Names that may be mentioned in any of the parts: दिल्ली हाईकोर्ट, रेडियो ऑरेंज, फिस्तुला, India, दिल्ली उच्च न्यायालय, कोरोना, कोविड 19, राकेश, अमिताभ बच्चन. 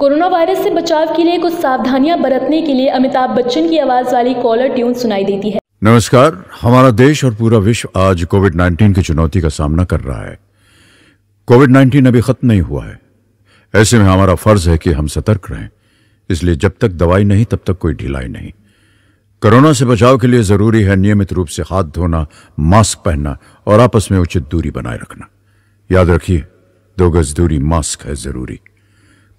कोरोना virus से बचाव के लिए कुछ सावधानियां बरतने के लिए अमिताभ बच्चन की आवाज वाली कॉलर ट्यून सुनाई देती है। नमस्कार। हमारा देश और पूरा विश्व आज कोविड 19 की चुनौती का सामना कर रहा है। कोविड 19 अभी खत्म नहीं हुआ है। ऐसे में हमारा फर्ज है कि हम सतर्क रहें। इसलिए जब तक दवाई नहीं तब तक कोई ढिलाई नहीं। कोरोना से बचाव के लिए जरूरी है नियमित रूप से हाथ धोना, मास्क पहनना और आपस में उचित दूरी बनाए रखना। याद रखिए, 2 गज दूरी, मास्क है जरूरी।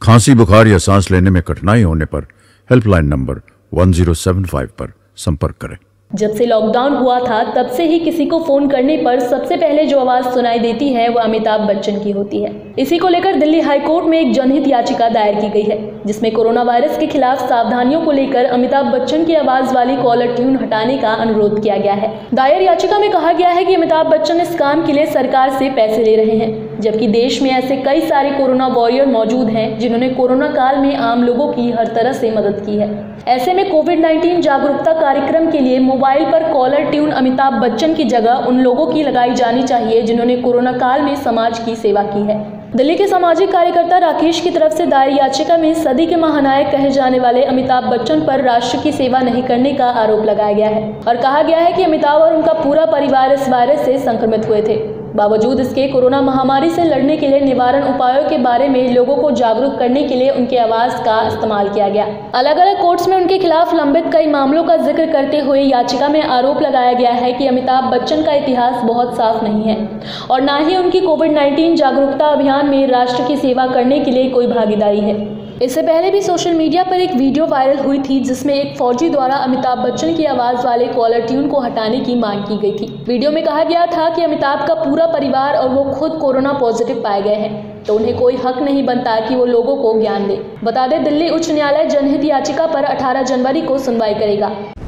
खांसी, बुखार या सांस लेने में कठिनाई होने पर हेल्पलाइन नंबर 1075 पर संपर्क करें। जब से लॉकडाउन हुआ था तब से ही किसी को फोन करने पर सबसे पहले जो आवाज सुनाई देती है वो अमिताभ बच्चन की होती है। इसी को लेकर दिल्ली हाईकोर्ट में एक जनहित याचिका दायर की गई है, जिसमें कोरोना वायरस के खिलाफ सावधानियों को लेकर अमिताभ बच्चन की आवाज वाली कॉलर ट्यून हटाने का अनुरोध किया गया है। दायर याचिका में कहा गया है कि अमिताभ बच्चन इस काम के लिए सरकार से पैसे ले रहे हैं, जबकि देश में ऐसे कई सारे कोरोना वॉरियर मौजूद हैं जिन्होंने कोरोना काल में आम लोगों की हर तरह से मदद की है। ऐसे में कोविड-19 जागरूकता कार्यक्रम के लिए मोबाइल पर कॉलर ट्यून अमिताभ बच्चन की जगह उन लोगों की लगाई जानी चाहिए जिन्होंने कोरोना काल में समाज की सेवा की है। दिल्ली के सामाजिक कार्यकर्ता राकेश की तरफ से दायर याचिका में सदी के महानायक कहे जाने वाले अमिताभ बच्चन पर राष्ट्र की सेवा नहीं करने का आरोप लगाया गया है और कहा गया है कि अमिताभ और उनका पूरा परिवार इस वायरस से संक्रमित हुए थे। बावजूद इसके कोरोना महामारी से लड़ने के लिए निवारण उपायों के बारे में लोगों को जागरूक करने के लिए उनकी आवाज का इस्तेमाल किया गया। अलग अलग कोर्ट्स में उनके खिलाफ लंबित कई मामलों का जिक्र करते हुए याचिका में आरोप लगाया गया है कि अमिताभ बच्चन का इतिहास बहुत साफ नहीं है और ना ही उनकी कोविड-19 जागरूकता अभियान में राष्ट्र की सेवा करने के लिए कोई भागीदारी है। इससे पहले भी सोशल मीडिया पर एक वीडियो वायरल हुई थी, जिसमें एक फौजी द्वारा अमिताभ बच्चन की आवाज़ वाले कॉलर ट्यून को हटाने की मांग की गई थी। वीडियो में कहा गया था कि अमिताभ का पूरा परिवार और वो खुद कोरोना पॉजिटिव पाए गए हैं, तो उन्हें कोई हक नहीं बनता कि वो लोगों को ज्ञान दे। बता दें, दिल्ली उच्च न्यायालय जनहित याचिका पर 18 जनवरी को सुनवाई करेगा।